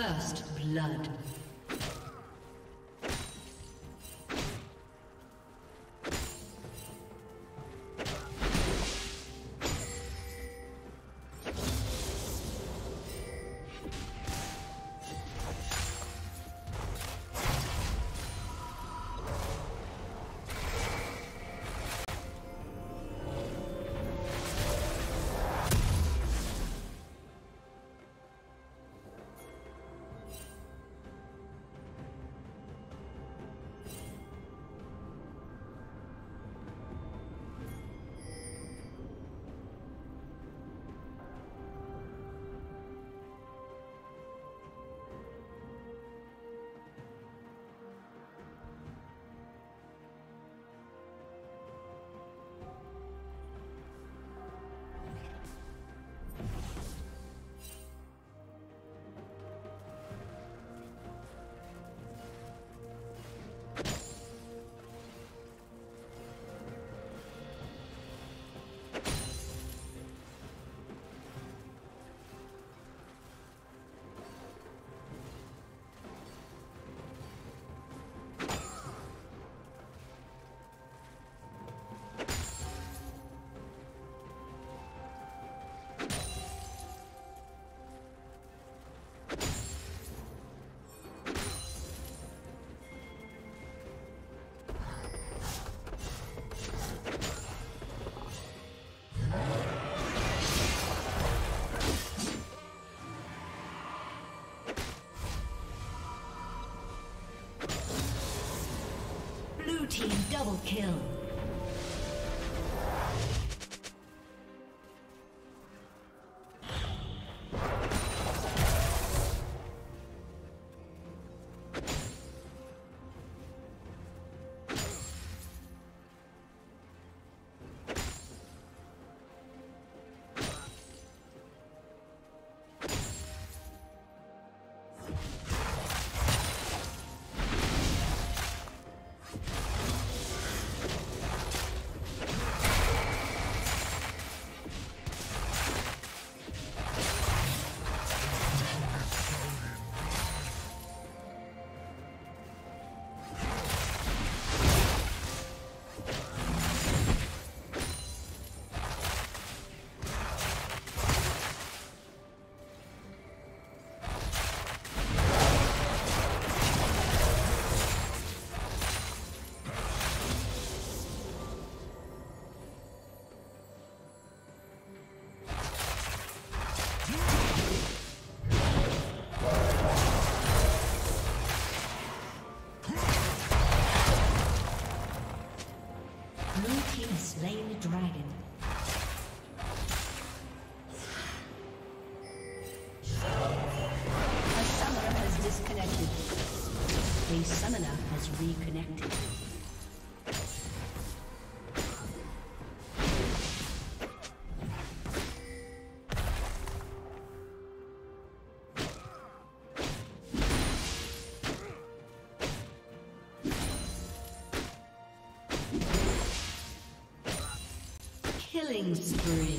First blood. Team double kill. Reconnected. Killing spree.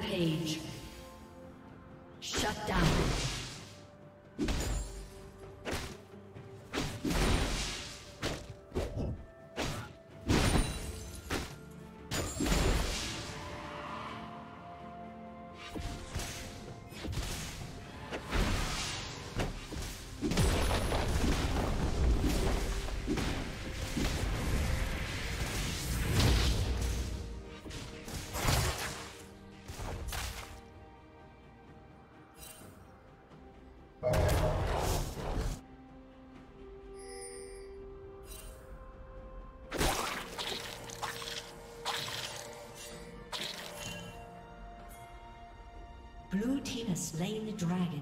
Page. Shut down. Blue team has slain the dragon.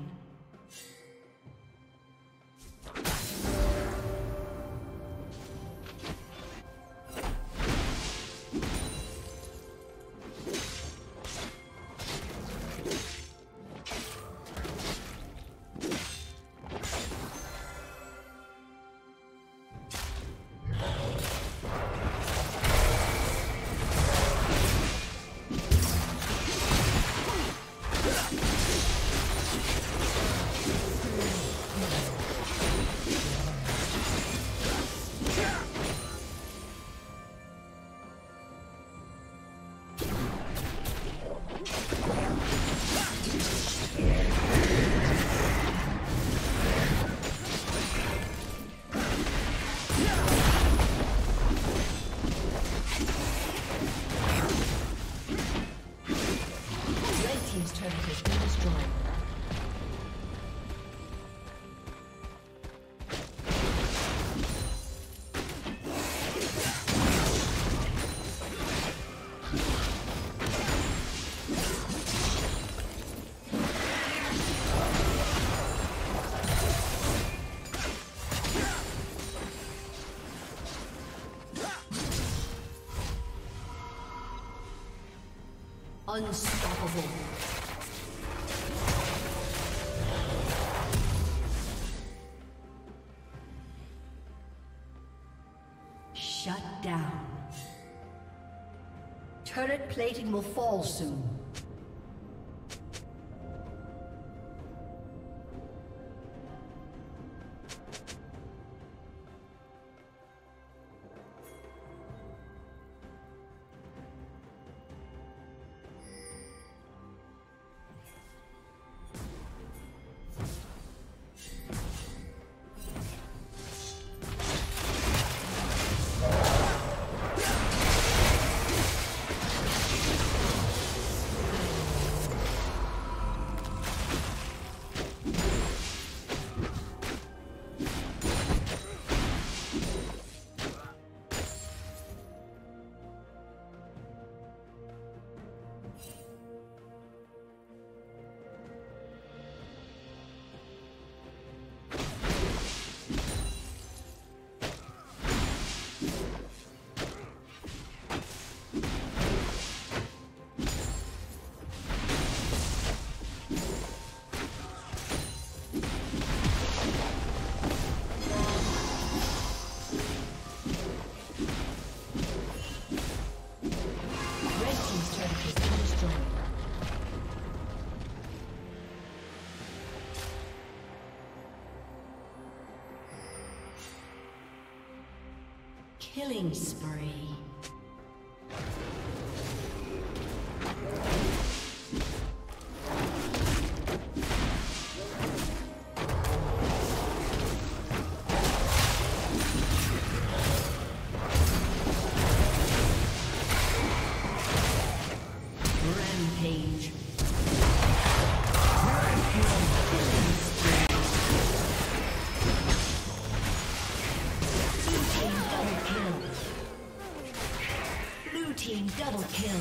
Unstoppable. Shut down. Turret plating will fall soon. Killing spree. Double kill.